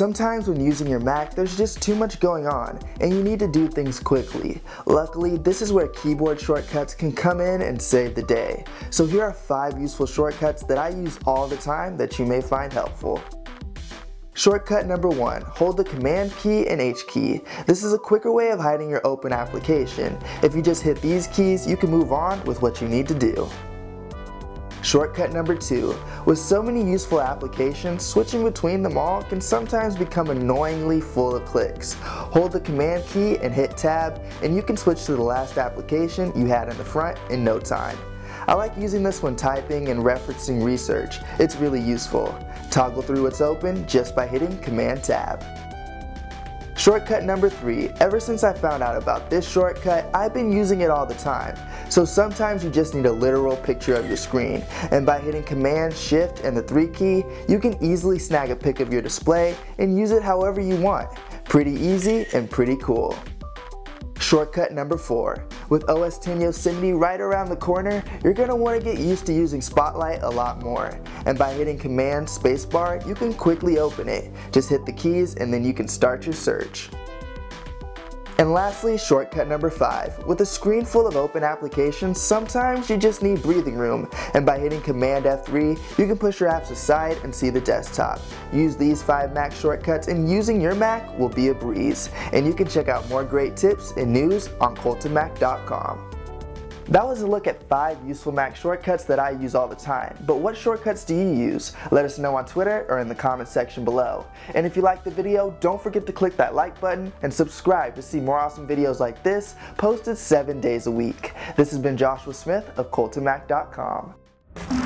Sometimes when using your Mac, there's just too much going on and you need to do things quickly. Luckily, this is where keyboard shortcuts can come in and save the day. So here are 5 useful shortcuts that I use all the time that you may find helpful. Shortcut number 1, hold the Command key and H key. This is a quicker way of hiding your open application. If you just hit these keys, you can move on with what you need to do. Shortcut number 2. With so many useful applications, switching between them all can sometimes become annoyingly full of clicks. Hold the Command key and hit Tab, and you can switch to the last application you had in the front in no time. I like using this when typing and referencing research. It's really useful. Toggle through what's open just by hitting Command Tab. Shortcut number 3. Ever since I found out about this shortcut, I've been using it all the time. So sometimes you just need a literal picture of your screen. And by hitting Command, Shift, and the 3 key, you can easily snag a pic of your display and use it however you want. Pretty easy and pretty cool. Shortcut number 4. With OS X Yosemite right around the corner, you're going to want to get used to using Spotlight a lot more. And by hitting Command Spacebar, you can quickly open it. Just hit the keys and then you can start your search. And lastly, shortcut number 5. With a screen full of open applications, sometimes you just need breathing room, and by hitting Command F3, you can push your apps aside and see the desktop. Use these 5 Mac shortcuts and using your Mac will be a breeze. And you can check out more great tips and news on cultofmac.com. That was a look at 5 useful Mac shortcuts that I use all the time, but what shortcuts do you use? Let us know on Twitter or in the comments section below. And if you liked the video, don't forget to click that like button and subscribe to see more awesome videos like this posted 7 days a week. This has been Joshua Smith of cultofmac.com.